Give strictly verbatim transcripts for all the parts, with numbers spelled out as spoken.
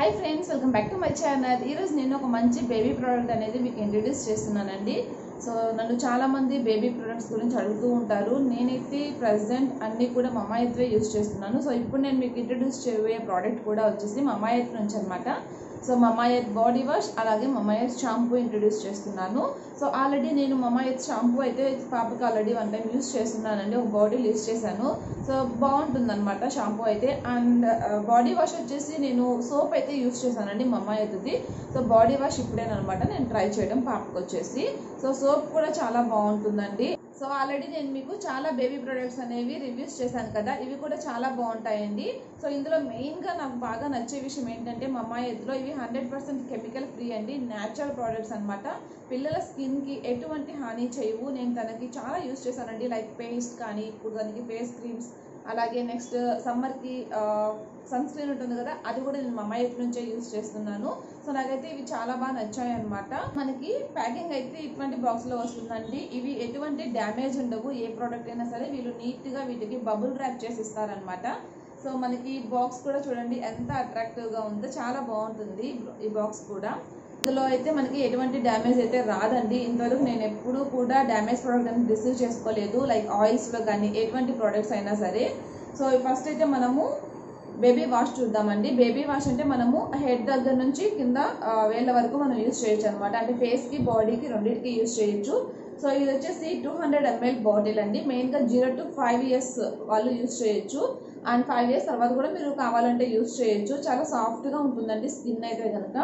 High friends welcome back to my channel నేను ఒక మంచి बेबी प्रोडक्ट అనేది మీకు ఇంట్రడ్యూస్ చేస్తున్నానండి। సో నన్ను చాలా మంది बेबी प्रोडक्ट्स గురించి అడుగుతూ ఉంటారు। నేనైతే ప్రెజెంట్ అన్ని కూడా మమాయర్త్ యూస్ చేస్తున్నాను। సో ఇప్పుడు నేను మీకు ఇంట్రడ్యూస్ చేయబోయే ప్రోడక్ట్ కూడా వచ్చేసి మమాయర్త్ నుంచి అన్నమాట। సో మమాయర్త్ బాడీ వాష్ అలాగే మమాయర్త్ షాంపూ ఇంట్రడ్యూస్ చేస్తున్నాను। సో ఆల్రెడీ నేను మమాయర్త్ షాంపూ అయితే పాపకి ఆల్రెడీ వన్ టైం యూస్ చేస్తున్నానండి, ఒక బాటిల్ యూస్ చేశాను। సో బాగుంటుందన్నమాట షాంపూ అయితే। అండ్ బాడీ వాష్ వచ్చేసి నేను సోప్ అయితే యూస్ చేశానండి మమాయర్త్ది। సో బాడీ వాష్ ఇప్పుడేనమాట నేను ట్రై చేయడం పాపకి వచ్చేసి। సో సోప్ కూడా చాలా బాగుంటుందండి। సో ఆల్రెడీ నేను మీకు చాలా బేబీ ప్రొడక్ట్స్ అనేవి రివ్యూస్ చేశాను కదా, ఇవి కూడా చాలా బాగుంటాయండి। సో ఇందులో మెయిన్గా నాకు బాగా నచ్చే విషయం ఏంటంటే మమాయర్త్లో ఇవి హండ్రెడ్ పర్సెంట్ కెమికల్ ఫ్రీ అండి, న్యాచురల్ ప్రోడక్ట్స్ అనమాట। పిల్లల స్కిన్కి ఎటువంటి హాని చేయవు। నేను తనకి చాలా యూస్ చేశానండి, లైక్ పేస్ట్ కానీ, ఇప్పుడు దానికి ఫేస్ క్రీమ్స్, అలాగే నెక్స్ట్ సమ్మర్కి సన్ స్క్రీన్ ఉంటుంది కదా, అది కూడా నేను మమాయర్త్ నుంచే యూజ్ చేస్తున్నాను। సో నాకైతే ఇవి చాలా బాగా నచ్చాయి అనమాట। మనకి ప్యాకింగ్ అయితే ఇటువంటి బాక్స్లో వస్తుందండి। ఇవి ఎటువంటి డ్యామేజ్ ఉండవు, ఏ ప్రోడక్ట్ అయినా సరే వీళ్ళు నీట్గా వీటికి బబుల్ ర్యాప్ చేసి ఇస్తారనమాట। సో మనకి బాక్స్ కూడా చూడండి ఎంత అట్రాక్టివ్గా ఉందో, చాలా బాగుంటుంది ఈ బాక్స్ కూడా। ఇందులో అయితే మనకి ఎటువంటి డ్యామేజ్ అయితే రాదండి। ఇంతవరకు నేను ఎప్పుడూ కూడా డ్యామేజ్ ప్రోడక్ట్ అనేది రిసీవ్ చేసుకోలేదు, లైక్ ఆయిల్స్లో కానీ ఎటువంటి ప్రోడక్ట్స్ అయినా సరే। సో ఫస్ట్ అయితే మనము బేబీ వాష్ చూద్దామండి। బేబీ వాష్ అంటే మనము హెడ్ దగ్గర నుంచి కింద వేళ్ళ వరకు మనం యూజ్ చేయొచ్చు అనమాట, అంటే ఫేస్కి బాడీకి రెండింటికి యూజ్ చేయొచ్చు। సో ఇది వచ్చేసి టూ హండ్రెడ్ ఎంఎల్ బాటిల్ అండి। మెయిన్గా జీరో టు ఫైవ్ ఇయర్స్ వాళ్ళు యూజ్ చేయొచ్చు, అండ్ ఫైవ్ ఇయర్స్ తర్వాత కూడా మీరు కావాలంటే యూజ్ చేయొచ్చు। చాలా సాఫ్ట్గా ఉంటుందండి స్కిన్ అయితే కనుక।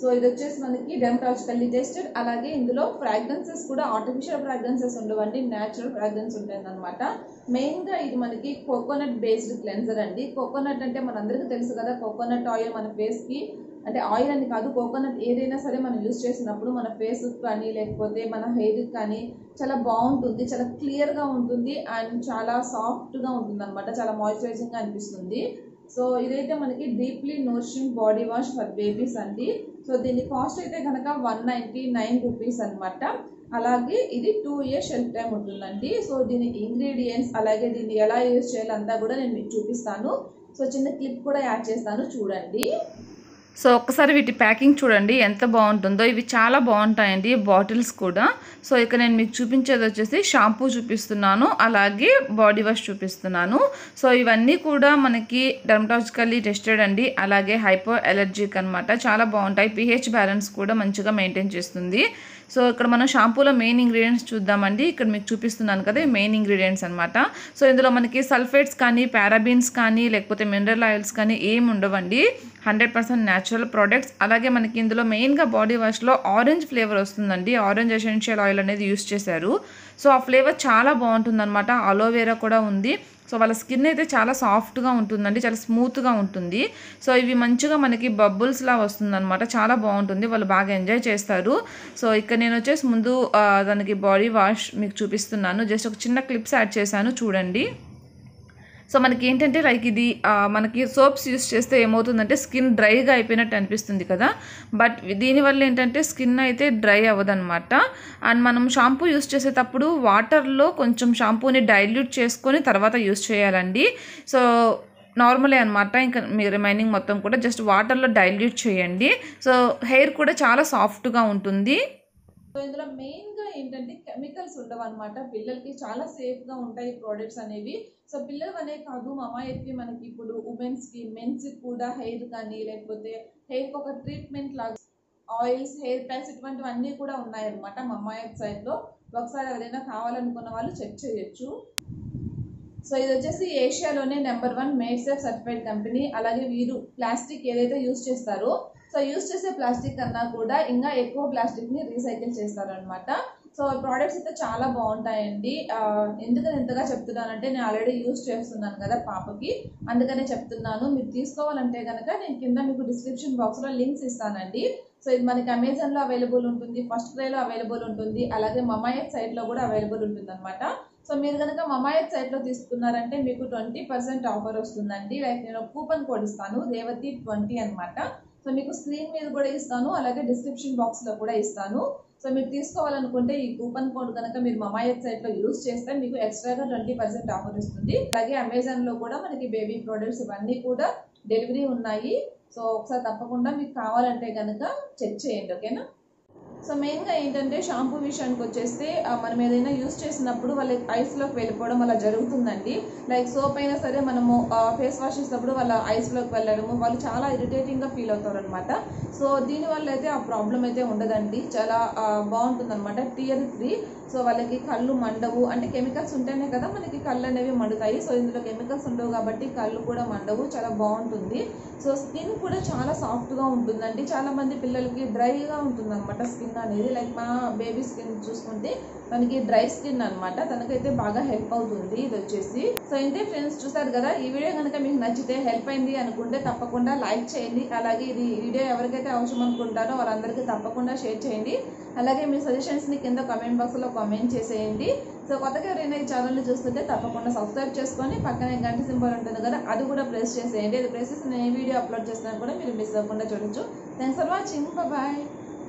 సో ఇది వచ్చేసి మనకి డెర్మటాలజికల్లీ టెస్టెడ్, అలాగే ఇందులో ఫ్రాగ్రెన్సెస్ కూడా ఆర్టిఫిషియల్ ఫ్రాగ్రెన్సెస్ ఉండవండి, న్యాచురల్ ఫ్రాగ్రెన్స్ ఉంటుందన్నమాట। మెయిన్గా ఇది మనకి కోకోనట్ బేస్డ్ క్లెన్జర్ అండి। కోకోనట్ అంటే మనందరికీ తెలుసు కదా, కోకోనట్ ఆయిల్ మన ఫేస్కి, అంటే ఆయిల్ అని కాదు కోకోనట్ ఏదైనా సరే మనం యూజ్ చేసినప్పుడు మన ఫేస్ కానీ లేకపోతే మన హెయిర్ కానీ చాలా బాగుంటుంది, చాలా క్లియర్గా ఉంటుంది, అండ్ చాలా సాఫ్ట్గా ఉంటుంది అనమాట, చాలా మాయిశ్చరైజింగ్గా అనిపిస్తుంది। సో ఇదైతే మనకి deeply nourishing body wash for babies అండి। సో దీని కాస్ట్ అయితే కనుక వన్ నైంటీ నైన్ రూపీస్ అనమాట। అలాగే ఇది టూ ఇయర్స్ షెల్ఫ్ టైం ఉంటుందండి। సో దీని ఇంగ్రీడియంట్స్ అలాగే దీన్ని ఎలా యూజ్ చేయాలంతా కూడా నేను మీకు చూపిస్తాను। సో చిన్న క్లిప్ కూడా యాడ్ చేస్తాను, చూడండి। సో ఒక్కసారి వీటి ప్యాకింగ్ చూడండి ఎంత బాగుంటుందో, ఇవి చాలా బాగుంటాయండి బాటిల్స్ కూడా। సో ఇక నేను మీకు చూపించేది వచ్చేసి షాంపూ చూపిస్తున్నాను, అలాగే బాడీ వాష్ చూపిస్తున్నాను। సో ఇవన్నీ కూడా మనకి డెర్మటాలజికల్లీ టెస్టెడ్ అండి, అలాగే హైపో ఎలర్జిక్ అనమాట, చాలా బాగుంటాయి। పిహెచ్ బ్యాలెన్స్ కూడా మంచిగా మెయింటైన్ చేస్తుంది। సో ఇక్కడ మనం షాంపూలో మెయిన్ ఇంగ్రీడియంట్స్ చూద్దామండి। ఇక్కడ మీకు చూపిస్తున్నాను కదా మెయిన్ ఇంగ్రీడియంట్స్ అనమాట। సో ఇందులో మనకి సల్ఫేట్స్ కానీ, పారాబీన్స్ కానీ, లేకపోతే మినరల్ ఆయిల్స్ కానీ ఏమి ఉండవండి, హండ్రెడ్ పర్సెంట్ న్యాచురల్ ప్రోడక్ట్స్। అలాగే మనకి ఇందులో మెయిన్గా బాడీ వాష్లో ఆరెంజ్ ఫ్లేవర్ వస్తుందండి, ఆరెంజ్ ఎసెన్షియల్ ఆయిల్ అనేది యూస్ చేశారు। సో ఆ ఫ్లేవర్ చాలా బాగుంటుందన్నమాట, అలోవేరా కూడా ఉంది। సో వాళ్ళ స్కిన్ అయితే చాలా సాఫ్ట్గా ఉంటుందండి, చాలా స్మూత్గా ఉంటుంది। సో ఇవి మంచిగా మనకి బబుల్స్లా వస్తుందన్నమాట, చాలా బాగుంటుంది, వాళ్ళు బాగా ఎంజాయ్ చేస్తారు। సో ఇక్కడ నేను వచ్చేసి ముందు దానికి బాడీ వాష్ మీకు చూపిస్తున్నాను, జస్ట్ ఒక చిన్న క్లిప్స్ యాడ్ చేశాను, చూడండి। సో మనకి ఏంటంటే లైక్ ఇది మనకి సోప్స్ యూస్ చేస్తే ఏమవుతుందంటే స్కిన్ డ్రైగా అయిపోయినట్టు అనిపిస్తుంది కదా, బట్ దీనివల్ల ఏంటంటే స్కిన్ అయితే డ్రై అవ్వదనమాట। అండ్ మనం షాంపూ యూస్ చేసేటప్పుడు వాటర్లో కొంచెం షాంపూని డైల్యూట్ చేసుకొని తర్వాత యూస్ చేయాలండి। సో నార్మలే అనమాట, ఇంకా మీ రిమైనింగ్ మొత్తం కూడా జస్ట్ వాటర్లో డైల్యూట్ చేయండి। సో హెయిర్ కూడా చాలా సాఫ్ట్గా ఉంటుంది। సో ఇందులో మెయిన్గా ఏంటంటే కెమికల్స్ ఉండవు అనమాట, పిల్లలకి చాలా సేఫ్గా ఉంటాయి ప్రోడక్ట్స్ అనేవి। సో పిల్లలు అనే కాదు మమాయర్త్కి మనకి ఇప్పుడు ఉమెన్స్కి మెన్స్కి కూడా హెయిర్ కానీ లేకపోతే హెయిర్కి ఒక ట్రీట్మెంట్ లాగా ఆయిల్స్, హెయిర్ ప్యాక్స్ ఇటువంటివన్నీ కూడా ఉన్నాయన్నమాట మమాయర్త్ సైడ్లో। ఒకసారి ఎవరైనా కావాలనుకున్న వాళ్ళు చెక్ చేయొచ్చు। సో ఇది వచ్చేసి ఏషియాలోనే number one made safe certified company. అలాగే వీరు ప్లాస్టిక్ ఏదైతే యూజ్ చేస్తారో, సో యూజ్ చేసే ప్లాస్టిక్ కన్నా కూడా ఇంకా ఎక్కువ ప్లాస్టిక్ని రీసైకిల్ చేస్తారనమాట। సో ప్రోడక్ట్స్ అయితే చాలా బాగుంటాయండి। ఎందుకని ఇంతగా చెప్తున్నానంటే నేను ఆల్రెడీ యూజ్ చేస్తున్నాను కదా పాపకి, అందుకనే చెప్తున్నాను। మీరు తీసుకోవాలంటే కనుక నేను కింద మీకు డిస్క్రిప్షన్ బాక్స్లో లింక్స్ ఇస్తానండి। సో ఇది మనకి అమెజాన్లో అవైలబుల్ ఉంటుంది, ఫస్ట్ క్రైలో అవైలబుల్ ఉంటుంది, అలాగే మమాయర్త్ సైట్లో కూడా అవైలబుల్ ఉంటుంది అనమాట। సో మీరు కనుక మమాయర్త్ సైట్లో తీసుకున్నారంటే మీకు ట్వంటీ పర్సెంట్ ఆఫర్ వస్తుందండి। లైక్ నేను కూపన్ కోడ్ ఇస్తాను, రేవతి ట్వంటీ అనమాట। సో మీకు స్క్రీన్ మీద కూడా ఇస్తాను, అలాగే డిస్క్రిప్షన్ బాక్స్లో కూడా ఇస్తాను। సో మీరు తీసుకోవాలనుకుంటే ఈ కూపన్ కోడ్ కనుక మీరు మమాయర్త్ సైట్లో యూజ్ చేస్తే మీకు ఎక్స్ట్రాగా ట్వంటీ పర్సెంట్ ఆఫర్ వస్తుంది। అలాగే అమెజాన్లో కూడా మనకి బేబీ ప్రోడక్ట్స్ ఇవన్నీ కూడా డెలివరీ ఉన్నాయి। సో ఒకసారి తప్పకుండా మీకు కావాలంటే గనుక చెక్ చేయండి ఓకేనా। సో మెయిన్ గా ఏంటంటే షాంపూ విషయానికి వచ్చేస్తే మనం ఏదైనా యూస్ చేసినప్పుడు వాళ్ళ ఐస్ లోకి వెళ్ళిపోవడం అలా జరుగుతుందండి। లైక్ సోప్ అయినా సరే మనము ఫేస్ వాష్ చేసినప్పుడు వాళ్ళ ఐస్ లోకి వెళ్ళడము వాళ్ళు చాలా ఇరిటేటింగ్ గా ఫీల్ అవుతారు అనమాట। సో దీనివల్ల అయితే ఆ ప్రాబ్లం అయితే ఉండదండి, చాలా బాగుంటుంది అనమాట టియర్ ఫ్రీ। సో వాళ్ళకి కళ్ళు మండవు, అంటే కెమికల్స్ ఉంటేనే కదా మనకి కళ్ళు అనేవి మండుతాయి, సో ఇందులో కెమికల్స్ ఉండవు కాబట్టి కళ్ళు కూడా మండవు, చాలా బాగుంటుంది। సో స్కిన్ కూడా చాలా సాఫ్ట్గా ఉంటుందండి, చాలామంది పిల్లలకి డ్రైగా ఉంటుంది అనమాట స్కిన్ అనేది, లైక్ మా బేబీ స్కిన్ చూసుకుంటే మనకి డ్రై స్కిన్ అనమాట, తనకైతే బాగా హెల్ప్ అవుతుంది ఇది వచ్చేసి। సో అయితే ఫ్రెండ్స్ చూసారు కదా, ఈ వీడియో కనుక మీకు నచ్చితే హెల్ప్ అయింది అనుకుంటే తప్పకుండా లైక్ చేయండి, అలాగే ఇది వీడియో ఎవరికైతే అవసరం అనుకుంటారో వాళ్ళందరికీ తప్పకుండా షేర్ చేయండి, అలాగే మీ సజెషన్స్ని కింద కామెంట్ బాక్స్లో కామెంట్ చేసేయండి। సో కొత్తగా ఎవరైనా ఈ ఛానల్ని చూస్తుంటే తప్పకుండా సబ్స్క్రైబ్ చేసుకొని పక్కనే గంట సింబల్ ఉంటుంది కదా, అది కూడా ప్రెస్ చేసేయండి, అది ప్రెస్ చేసి నేను వీడియో అప్లోడ్ చేస్తాను కూడా మీరు మిస్ అవ్వకుండా చూడొచ్చు। Thanks for watching, bye bye.